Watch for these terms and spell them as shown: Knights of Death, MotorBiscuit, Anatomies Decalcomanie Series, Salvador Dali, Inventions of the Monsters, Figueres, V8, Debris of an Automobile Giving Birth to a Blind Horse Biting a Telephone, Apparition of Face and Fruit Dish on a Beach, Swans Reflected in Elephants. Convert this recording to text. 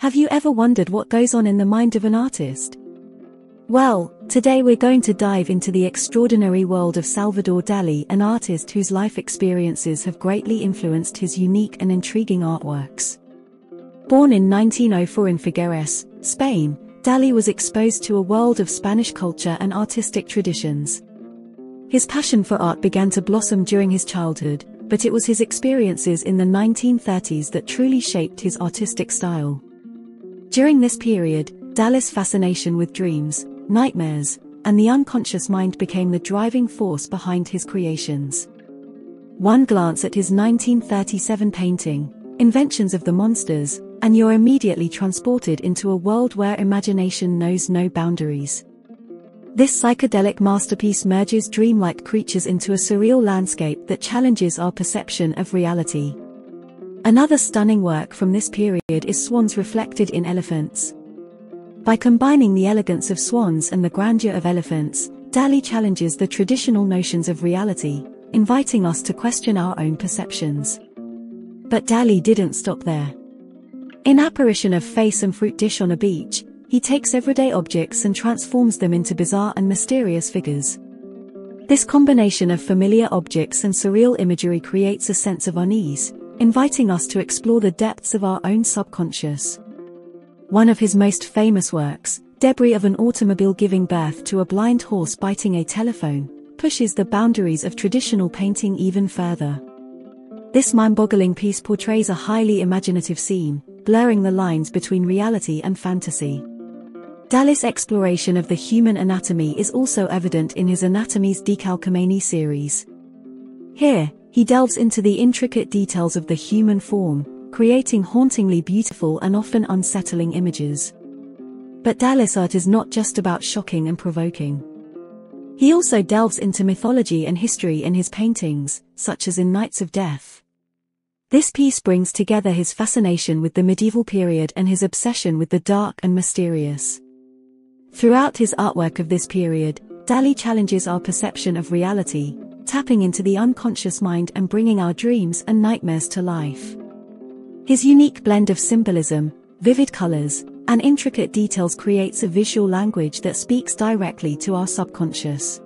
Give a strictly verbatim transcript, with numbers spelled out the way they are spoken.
Have you ever wondered what goes on in the mind of an artist? Well, today we're going to dive into the extraordinary world of Salvador Dali, an artist whose life experiences have greatly influenced his unique and intriguing artworks. Born in nineteen oh four in Figueres, Spain, Dali was exposed to a world of Spanish culture and artistic traditions. His passion for art began to blossom during his childhood, but it was his experiences in the nineteen thirties that truly shaped his artistic style. During this period, Dali's fascination with dreams, nightmares, and the unconscious mind became the driving force behind his creations. One glance at his nineteen thirty-seven painting, Inventions of the Monsters, and you're immediately transported into a world where imagination knows no boundaries. This psychedelic masterpiece merges dreamlike creatures into a surreal landscape that challenges our perception of reality. Another stunning work from this period is Swans Reflected in Elephants. By combining the elegance of swans and the grandeur of elephants, Dali challenges the traditional notions of reality, inviting us to question our own perceptions. But Dali didn't stop there. In Apparition of Face and Fruit Dish on a Beach, he takes everyday objects and transforms them into bizarre and mysterious figures. This combination of familiar objects and surreal imagery creates a sense of unease, inviting us to explore the depths of our own subconscious. One of his most famous works, Debris of an Automobile Giving Birth to a Blind Horse Biting a Telephone, pushes the boundaries of traditional painting even further. This mind-boggling piece portrays a highly imaginative scene, blurring the lines between reality and fantasy. Dali's exploration of the human anatomy is also evident in his Anatomies Decalcomanie series. Here, he delves into the intricate details of the human form, creating hauntingly beautiful and often unsettling images. But Dali's art is not just about shocking and provoking. He also delves into mythology and history in his paintings, such as in Knights of Death. This piece brings together his fascination with the medieval period and his obsession with the dark and mysterious. Throughout his artwork of this period, Dali challenges our perception of reality, tapping into the unconscious mind and bringing our dreams and nightmares to life. His unique blend of symbolism, vivid colors, and intricate details creates a visual language that speaks directly to our subconscious.